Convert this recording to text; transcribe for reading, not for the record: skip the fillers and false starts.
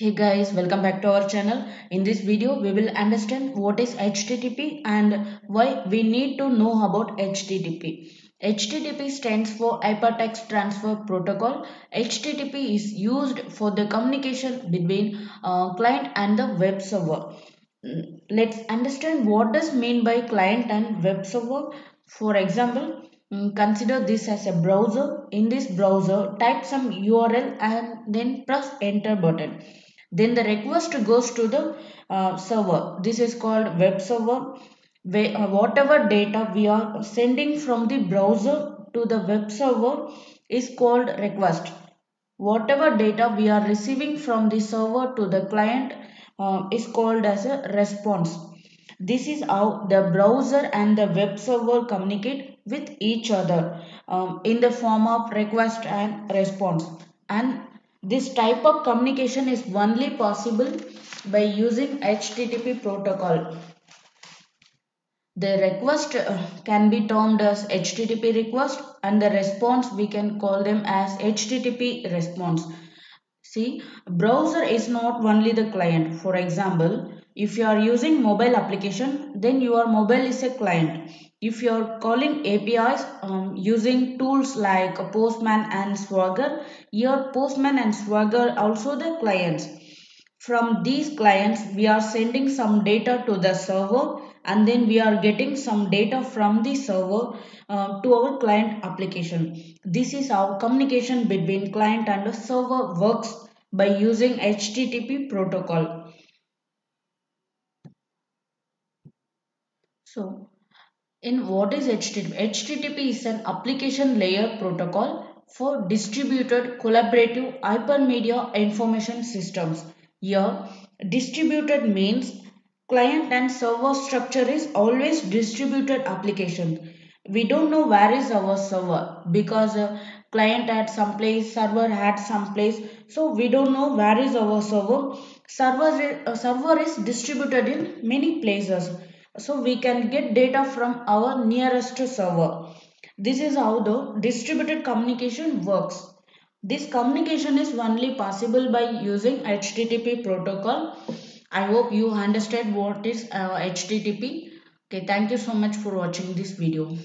Hey guys, welcome back to our channel. In this video, we will understand what is HTTP and why we need to know about HTTP. HTTP stands for Hypertext Transfer Protocol. HTTP is used for the communication between client and the web server. Let's understand what does mean by client and web server. For example, consider this as a browser. In this browser, type some URL and then press enter button. Then the request goes to the server. This is called web server. Whatever data we are sending from the browser to the web server is called request. Whatever data we are receiving from the server to the client is called as a response. This is how the browser and the web server communicate with each other in the form of request and response. And this type of communication is only possible by using HTTP protocol. The request can be termed as HTTP request, and the response we can call them as HTTP response. See, browser is not only the client. For example, if you are using mobile application, then your mobile is a client. If you are calling APIs using tools like Postman and Swagger, your Postman and Swagger also the clients. From these clients, we are sending some data to the server and then we are getting some data from the server to our client application. This is how communication between client and the server works by using HTTP protocol. So, in what is HTTP? HTTP is an application layer protocol for distributed collaborative hypermedia information systems. Here, distributed means client and server structure is always distributed application. We don't know where is our server because client at some place, server at some place. So, we don't know where is our server. Server is distributed in many places. So we can get data from our nearest server. This is how the distributed communication works. This communication is only possible by using HTTP protocol. I hope you understood what is HTTP. Okay, thank you so much for watching this video.